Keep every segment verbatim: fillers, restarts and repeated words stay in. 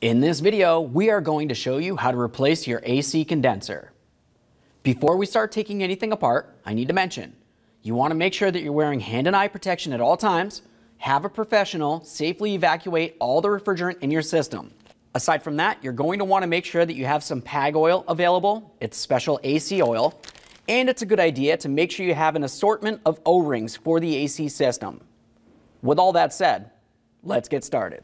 In this video, we are going to show you how to replace your A C condenser. Before we start taking anything apart, I need to mention, you want to make sure that you're wearing hand and eye protection at all times, have a professional safely evacuate all the refrigerant in your system. Aside from that, you're going to want to make sure that you have some P A G oil available, it's special A C oil, and it's a good idea to make sure you have an assortment of O-rings for the A C system. With all that said, let's get started.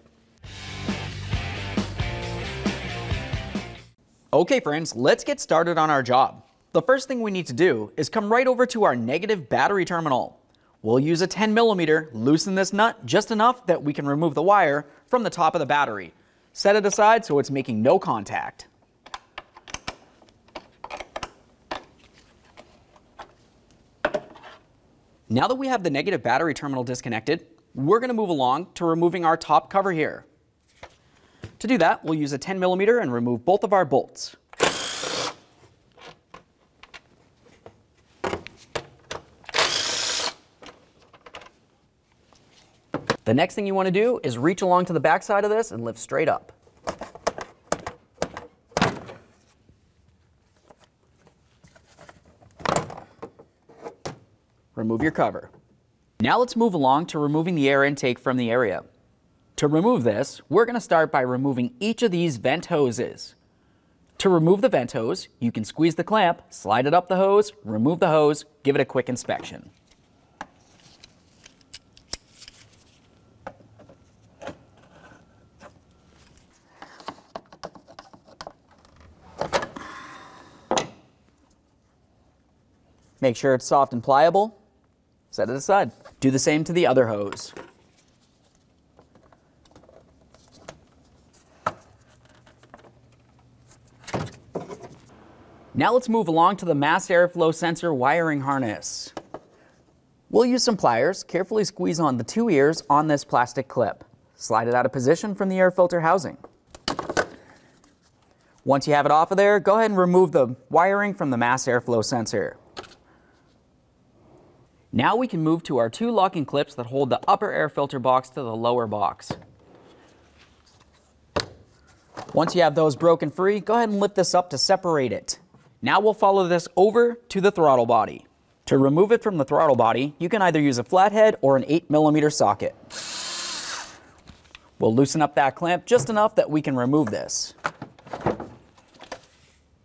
Okay friends, let's get started on our job. The first thing we need to do is come right over to our negative battery terminal. We'll use a ten millimeter, loosen this nut just enough that we can remove the wire from the top of the battery. Set it aside so it's making no contact. Now that we have the negative battery terminal disconnected, we're going to move along to removing our top cover here. To do that, we'll use a ten millimeter and remove both of our bolts. The next thing you want to do is reach along to the back side of this and lift straight up. Remove your cover. Now let's move along to removing the air intake from the area. To remove this, we're going to start by removing each of these vent hoses. To remove the vent hose, you can squeeze the clamp, slide it up the hose, remove the hose, give it a quick inspection. Make sure it's soft and pliable, set it aside. Do the same to the other hose. Now let's move along to the mass airflow sensor wiring harness. We'll use some pliers, carefully squeeze on the two ears on this plastic clip. Slide it out of position from the air filter housing. Once you have it off of there, go ahead and remove the wiring from the mass airflow sensor. Now we can move to our two locking clips that hold the upper air filter box to the lower box. Once you have those broken free, go ahead and lift this up to separate it. Now we'll follow this over to the throttle body. To remove it from the throttle body, you can either use a flathead or an eight millimeter socket. We'll loosen up that clamp just enough that we can remove this.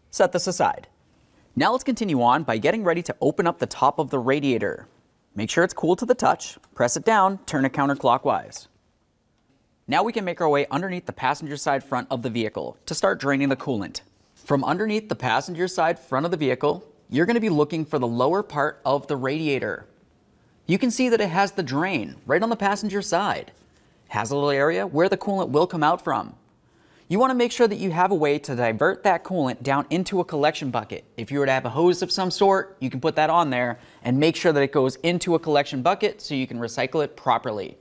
Set this aside. Now let's continue on by getting ready to open up the top of the radiator. Make sure it's cool to the touch, press it down, turn it counterclockwise. Now we can make our way underneath the passenger side front of the vehicle to start draining the coolant. From underneath the passenger side front of the vehicle, you're going to be looking for the lower part of the radiator. You can see that it has the drain right on the passenger side. It has a little area where the coolant will come out from. You want to make sure that you have a way to divert that coolant down into a collection bucket. If you were to have a hose of some sort, you can put that on there and make sure that it goes into a collection bucket so you can recycle it properly.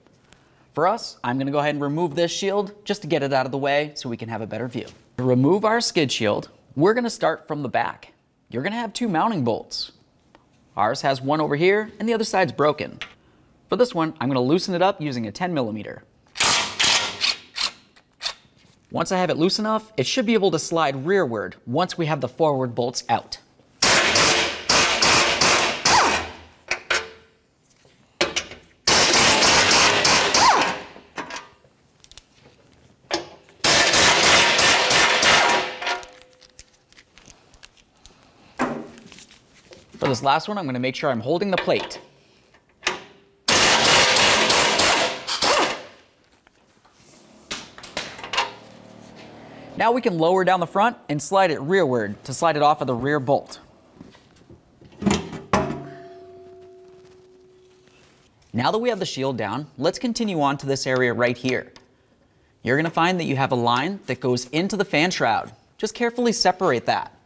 For us, I'm going to go ahead and remove this shield just to get it out of the way so we can have a better view. To remove our skid shield, we're going to start from the back. You're going to have two mounting bolts. Ours has one over here and the other side's broken. For this one, I'm going to loosen it up using a ten millimeter. Once I have it loose enough, it should be able to slide rearward once we have the forward bolts out. For this last one, I'm going to make sure I'm holding the plate. Now we can lower down the front and slide it rearward to slide it off of the rear bolt. Now that we have the shield down, let's continue on to this area right here. You're going to find that you have a line that goes into the fan shroud. Just carefully separate that.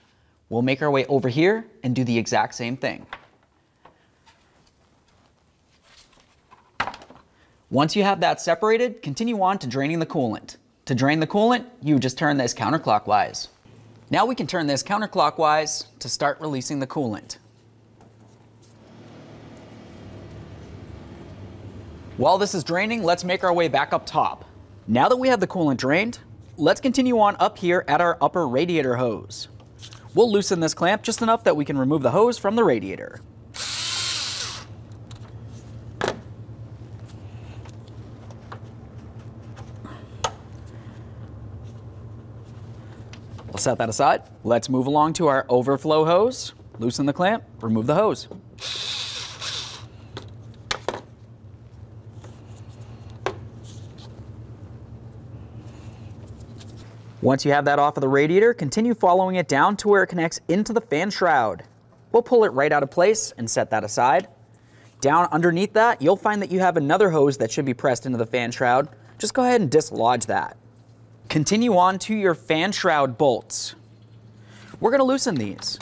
We'll make our way over here and do the exact same thing. Once you have that separated, continue on to draining the coolant. To drain the coolant, you just turn this counterclockwise. Now we can turn this counterclockwise to start releasing the coolant. While this is draining, let's make our way back up top. Now that we have the coolant drained, Let's continue on up here at our upper radiator hose. We'll loosen this clamp just enough that we can remove the hose from the radiator. We'll set that aside. Let's move along to our overflow hose. Loosen the clamp, remove the hose. Once you have that off of the radiator, continue following it down to where it connects into the fan shroud. We'll pull it right out of place and set that aside. Down underneath that, you'll find that you have another hose that should be pressed into the fan shroud. Just go ahead and dislodge that. Continue on to your fan shroud bolts. We're going to loosen these.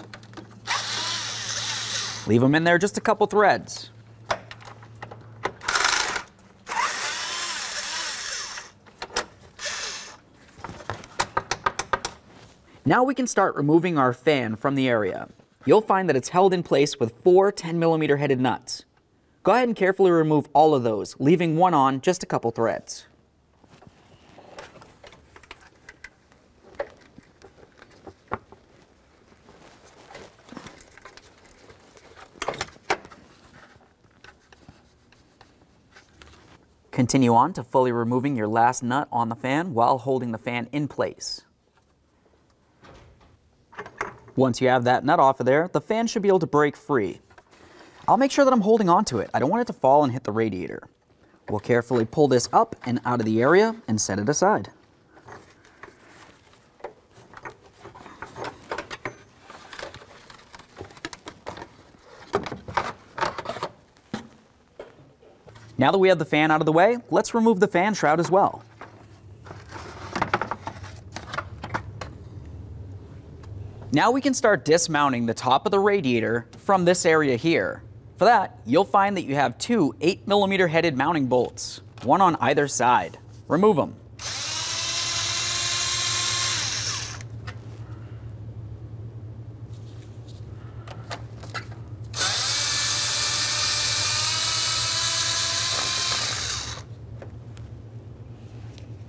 Leave them in there just a couple threads. Now we can start removing our fan from the area. You'll find that it's held in place with four ten millimeter headed nuts. Go ahead and carefully remove all of those, leaving one on just a couple threads. Continue on to fully removing your last nut on the fan while holding the fan in place. Once you have that nut off of there, the fan should be able to break free. I'll make sure that I'm holding onto it. I don't want it to fall and hit the radiator. We'll carefully pull this up and out of the area and set it aside. Now that we have the fan out of the way, let's remove the fan shroud as well. Now we can start dismounting the top of the radiator from this area here. For that, you'll find that you have two eight millimeter headed mounting bolts, one on either side. Remove them.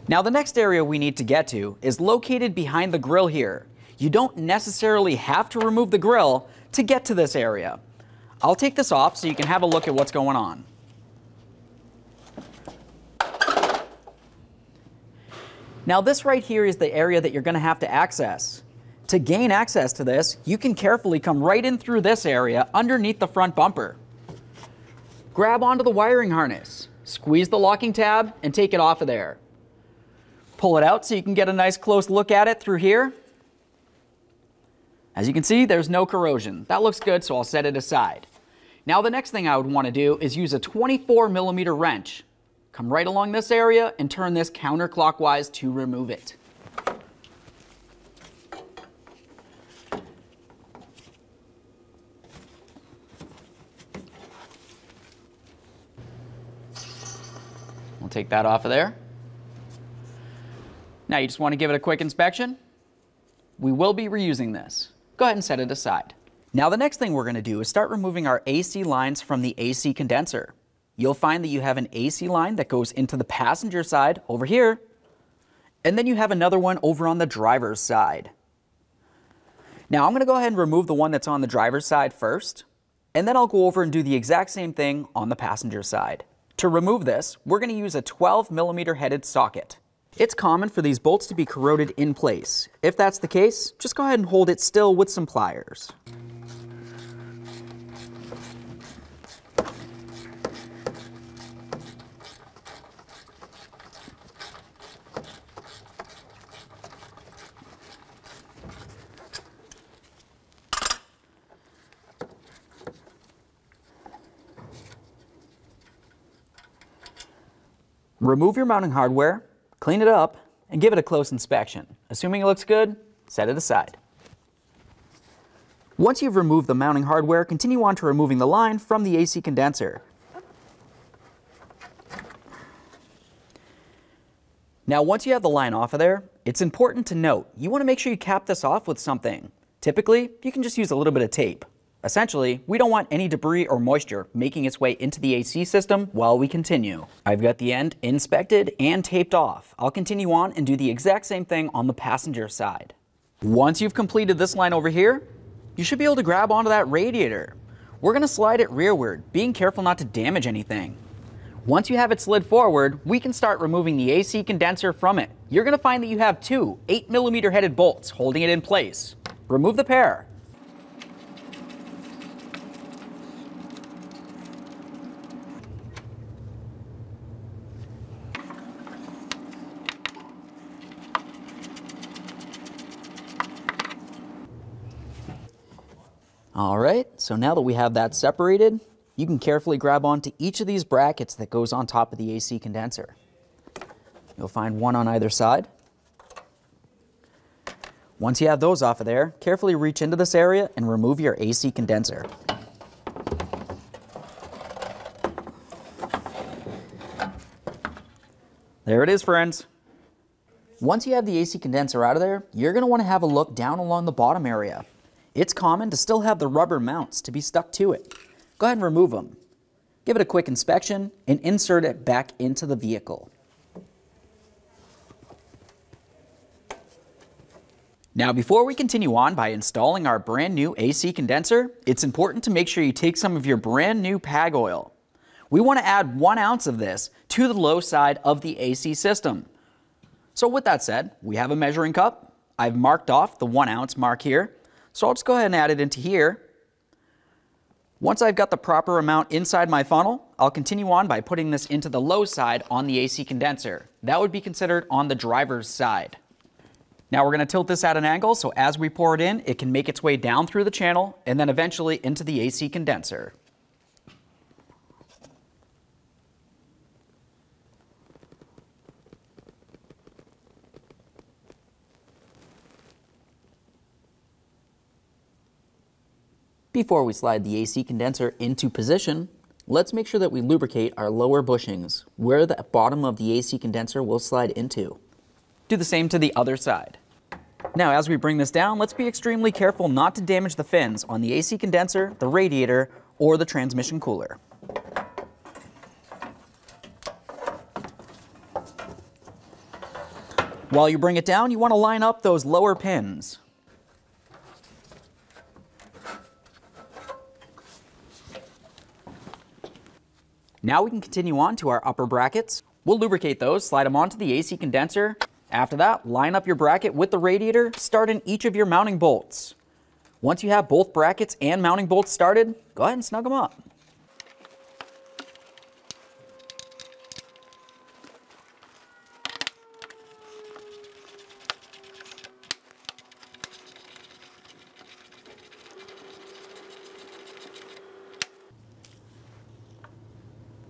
Now the next area we need to get to is located behind the grill here. You don't necessarily have to remove the grill to get to this area. I'll take this off so you can have a look at what's going on. Now this right here is the area that you're going to have to access. To gain access to this, you can carefully come right in through this area underneath the front bumper. Grab onto the wiring harness, squeeze the locking tab, and take it off of there. Pull it out so you can get a nice close look at it through here. As you can see, there's no corrosion. That looks good, so I'll set it aside. Now the next thing I would want to do is use a twenty-four millimeter wrench. Come right along this area and turn this counterclockwise to remove it. We'll take that off of there. Now you just want to give it a quick inspection. We will be reusing this. Go ahead and set it aside. Now the next thing we're going to do is start removing our A C lines from the A C condenser. You'll find that you have an A C line that goes into the passenger side over here, and then you have another one over on the driver's side. Now I'm going to go ahead and remove the one that's on the driver's side first, and then I'll go over and do the exact same thing on the passenger side. To remove this, we're going to use a twelve millimeter headed socket. It's common for these bolts to be corroded in place. If that's the case, just go ahead and hold it still with some pliers. Remove your mounting hardware, clean it up, and give it a close inspection. Assuming it looks good, set it aside. Once you've removed the mounting hardware, continue on to removing the line from the A C condenser. Now once you have the line off of there, it's important to note, you want to make sure you cap this off with something. Typically, you can just use a little bit of tape. Essentially, we don't want any debris or moisture making its way into the A C system while we continue. I've got the end inspected and taped off. I'll continue on and do the exact same thing on the passenger side. Once you've completed this line over here, you should be able to grab onto that radiator. We're gonna slide it rearward, being careful not to damage anything. Once you have it slid forward, we can start removing the A C condenser from it. You're gonna find that you have two eight millimeter headed bolts holding it in place. Remove the pair. All right, so now that we have that separated, you can carefully grab onto each of these brackets that goes on top of the A C condenser. You'll find one on either side. Once you have those off of there, carefully reach into this area and remove your A C condenser. There it is, friends. Once you have the A C condenser out of there, you're gonna wanna have a look down along the bottom area. It's common to still have the rubber mounts to be stuck to it. Go ahead and remove them. Give it a quick inspection and insert it back into the vehicle. Now, before we continue on by installing our brand new A C condenser, it's important to make sure you take some of your brand new P A G oil. We want to add one ounce of this to the low side of the A C system. So with that said, we have a measuring cup. I've marked off the one ounce mark here. So I'll just go ahead and add it into here. Once I've got the proper amount inside my funnel, I'll continue on by putting this into the low side on the A C condenser. That would be considered on the driver's side. Now we're gonna tilt this at an angle so as we pour it in, it can make its way down through the channel and then eventually into the A C condenser. Before we slide the A C condenser into position, let's make sure that we lubricate our lower bushings, where the bottom of the A C condenser will slide into. Do the same to the other side. Now, as we bring this down, let's be extremely careful not to damage the fins on the A C condenser, the radiator, or the transmission cooler. While you bring it down, you want to line up those lower pins. Now we can continue on to our upper brackets. We'll lubricate those, slide them onto the A C condenser. After that, line up your bracket with the radiator, start in each of your mounting bolts. Once you have both brackets and mounting bolts started, go ahead and snug them up.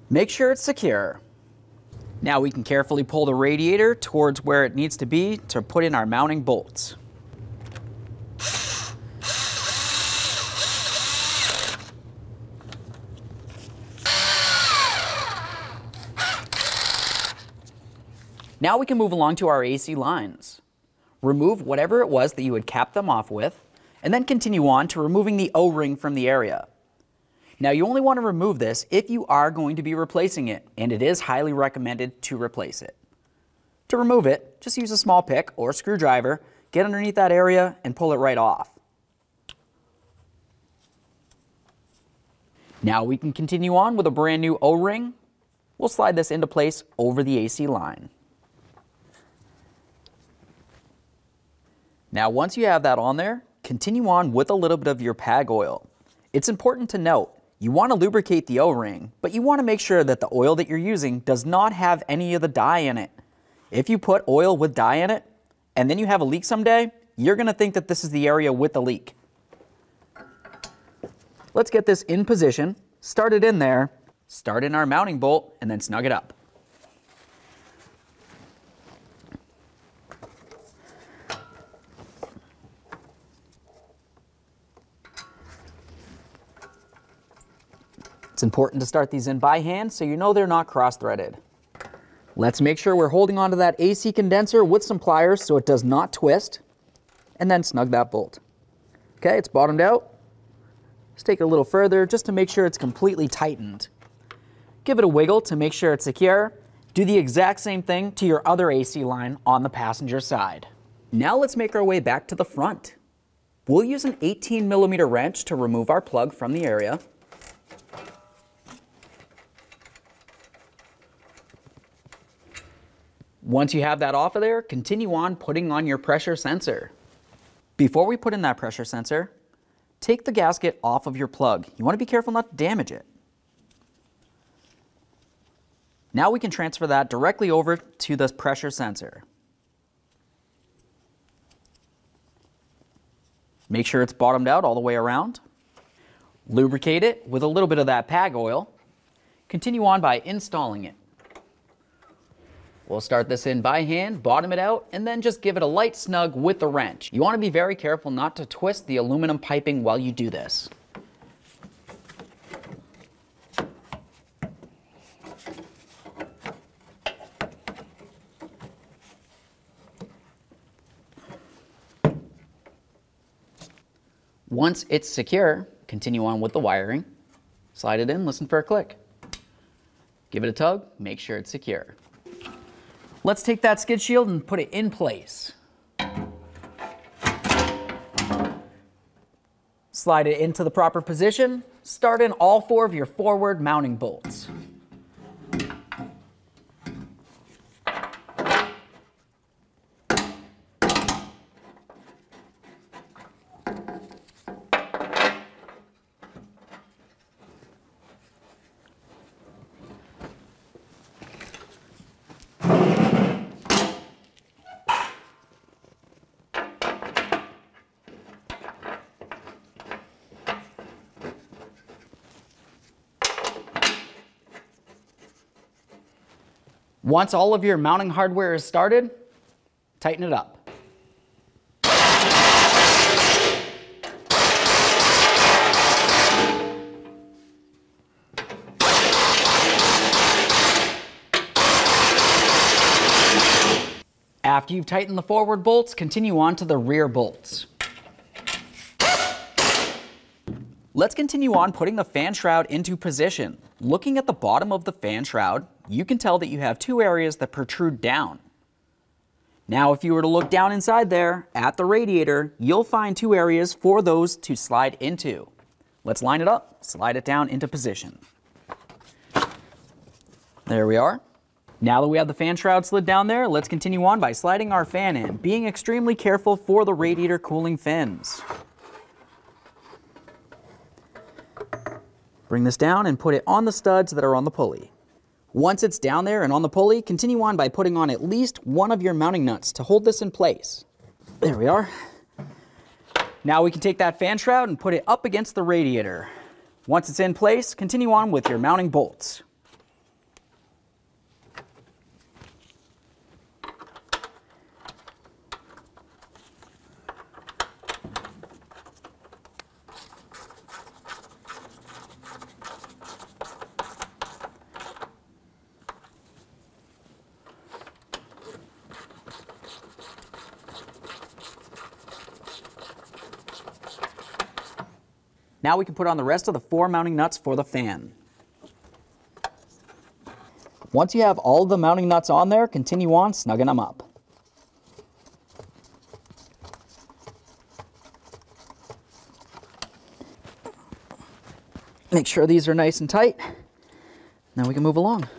Make sure it's secure. Now we can carefully pull the radiator towards where it needs to be to put in our mounting bolts. Now we can move along to our A C lines. Remove whatever it was that you had capped them off with, and then continue on to removing the O-ring from the area. Now you only want to remove this if you are going to be replacing it, and it is highly recommended to replace it. To remove it, just use a small pick or screwdriver, get underneath that area and pull it right off. Now we can continue on with a brand new O-ring. We'll slide this into place over the A C line. Now once you have that on there, continue on with a little bit of your P A G oil. It's important to note, you want to lubricate the O-ring, but you want to make sure that the oil that you're using does not have any of the dye in it. If you put oil with dye in it, and then you have a leak someday, you're going to think that this is the area with the leak. Let's get this in position, start it in there, start in our mounting bolt, and then snug it up. It's important to start these in by hand so you know they're not cross-threaded. Let's make sure we're holding onto that A C condenser with some pliers so it does not twist, and then snug that bolt. Okay, it's bottomed out. Let's take it a little further just to make sure it's completely tightened. Give it a wiggle to make sure it's secure. Do the exact same thing to your other A C line on the passenger side. Now let's make our way back to the front. We'll use an eighteen millimeter wrench to remove our plug from the area. Once you have that off of there, continue on putting on your pressure sensor. Before we put in that pressure sensor, take the gasket off of your plug. You want to be careful not to damage it. Now we can transfer that directly over to this pressure sensor. Make sure it's bottomed out all the way around. Lubricate it with a little bit of that P A G oil. Continue on by installing it. We'll start this in by hand, bottom it out, and then just give it a light snug with the wrench. You want to be very careful not to twist the aluminum piping while you do this. Once it's secure, continue on with the wiring. Slide it in, listen for a click. Give it a tug, make sure it's secure. Let's take that skid shield and put it in place. Slide it into the proper position. Start in all four of your forward mounting bolts. Once all of your mounting hardware is started, tighten it up. After you've tightened the forward bolts, continue on to the rear bolts. Let's continue on putting the fan shroud into position. Looking at the bottom of the fan shroud, you can tell that you have two areas that protrude down. Now, if you were to look down inside there at the radiator, you'll find two areas for those to slide into. Let's line it up, slide it down into position. There we are. Now that we have the fan shroud slid down there, let's continue on by sliding our fan in, being extremely careful for the radiator cooling fins. Bring this down and put it on the studs that are on the pulley. Once it's down there and on the pulley, continue on by putting on at least one of your mounting nuts to hold this in place. There we are. Now we can take that fan shroud and put it up against the radiator. Once it's in place, continue on with your mounting bolts. Now we can put on the rest of the four mounting nuts for the fan. Once you have all the mounting nuts on there, continue on snugging them up. Make sure these are nice and tight. Now we can move along.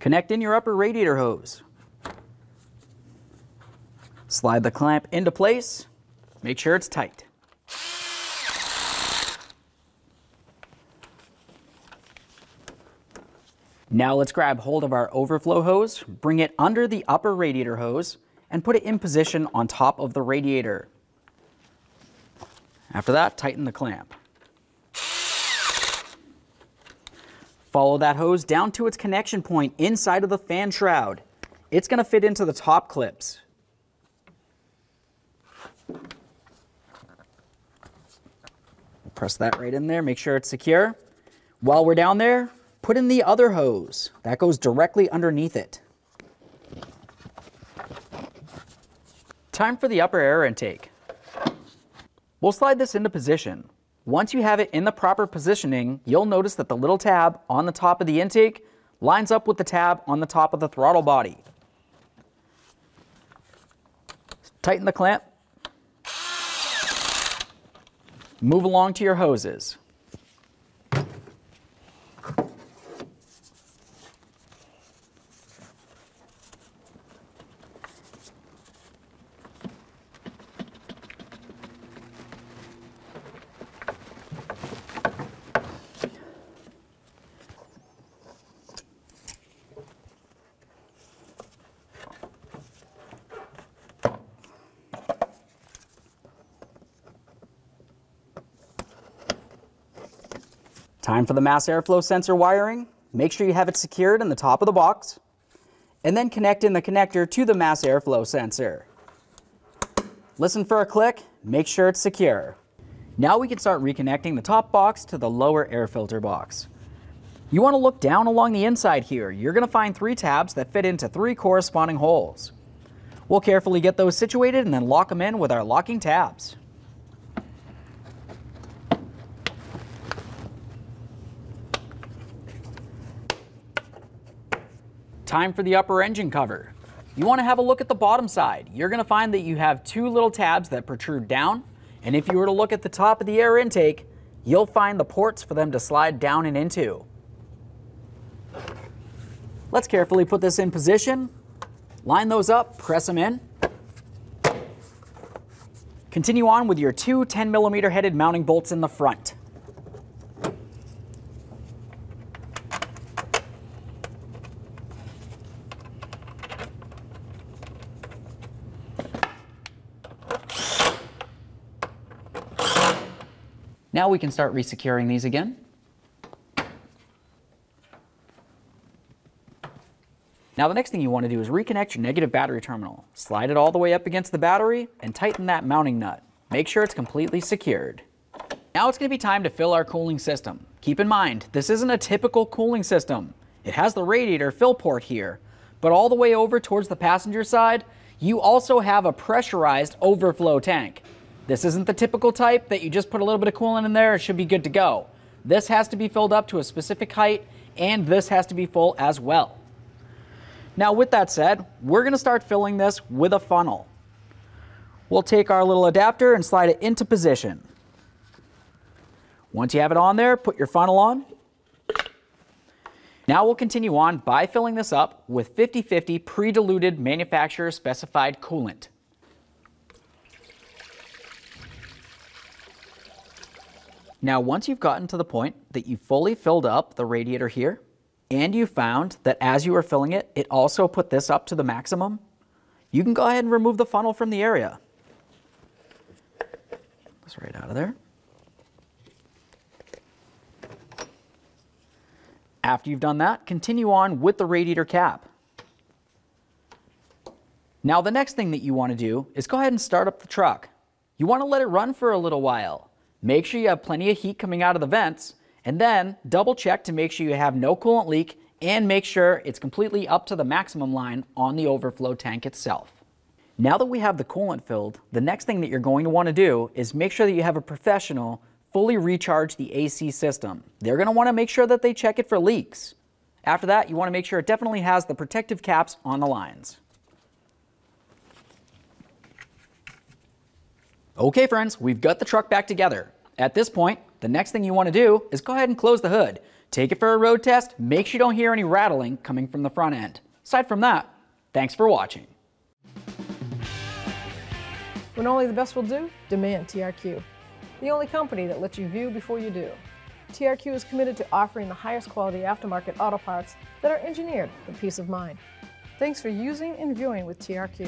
Connect in your upper radiator hose. Slide the clamp into place. Make sure it's tight. Now let's grab hold of our overflow hose, bring it under the upper radiator hose, and put it in position on top of the radiator. After that, tighten the clamp. Follow that hose down to its connection point inside of the fan shroud. It's going to fit into the top clips. Press that right in there, make sure it's secure. While we're down there, put in the other hose. That goes directly underneath it. Time for the upper air intake. We'll slide this into position. Once you have it in the proper positioning, you'll notice that the little tab on the top of the intake lines up with the tab on the top of the throttle body. Tighten the clamp. Move along to your hoses. Time for the mass airflow sensor wiring. Make sure you have it secured in the top of the box, and then connect in the connector to the mass airflow sensor. Listen for a click, make sure it's secure. Now we can start reconnecting the top box to the lower air filter box. You want to look down along the inside here. You're going to find three tabs that fit into three corresponding holes. We'll carefully get those situated and then lock them in with our locking tabs. Time for the upper engine cover. You want to have a look at the bottom side. You're going to find that you have two little tabs that protrude down, and if you were to look at the top of the air intake, you'll find the ports for them to slide down and into. Let's carefully put this in position, line those up, press them in. Continue on with your two ten millimeter headed mounting bolts in the front. Now we can start resecuring these again. Now the next thing you want to do is reconnect your negative battery terminal. Slide it all the way up against the battery and tighten that mounting nut. Make sure it's completely secured. Now it's going to be time to fill our cooling system. Keep in mind, this isn't a typical cooling system. It has the radiator fill port here, but all the way over towards the passenger side, you also have a pressurized overflow tank. This isn't the typical type that you just put a little bit of coolant in there, it should be good to go. This has to be filled up to a specific height, and this has to be full as well. Now with that said, we're going to start filling this with a funnel. We'll take our little adapter and slide it into position. Once you have it on there, put your funnel on. Now we'll continue on by filling this up with fifty fifty pre-diluted manufacturer specified coolant. Now once you've gotten to the point that you fully filled up the radiator here, and you found that as you were filling it, it also put this up to the maximum, you can go ahead and remove the funnel from the area. That's right out of there. After you've done that, continue on with the radiator cap. Now the next thing that you want to do is go ahead and start up the truck. You want to let it run for a little while. Make sure you have plenty of heat coming out of the vents, and then double check to make sure you have no coolant leak and make sure it's completely up to the maximum line on the overflow tank itself. Now that we have the coolant filled, the next thing that you're going to want to do is make sure that you have a professional fully recharge the A C system. They're going to want to make sure that they check it for leaks. After that, you want to make sure it definitely has the protective caps on the lines. Okay friends, we've got the truck back together. At this point, the next thing you want to do is go ahead and close the hood. Take it for a road test, make sure you don't hear any rattling coming from the front end. Aside from that, thanks for watching. When only the best will do, demand T R Q. The only company that lets you view before you do. T R Q is committed to offering the highest quality aftermarket auto parts that are engineered for peace of mind. Thanks for using and viewing with T R Q.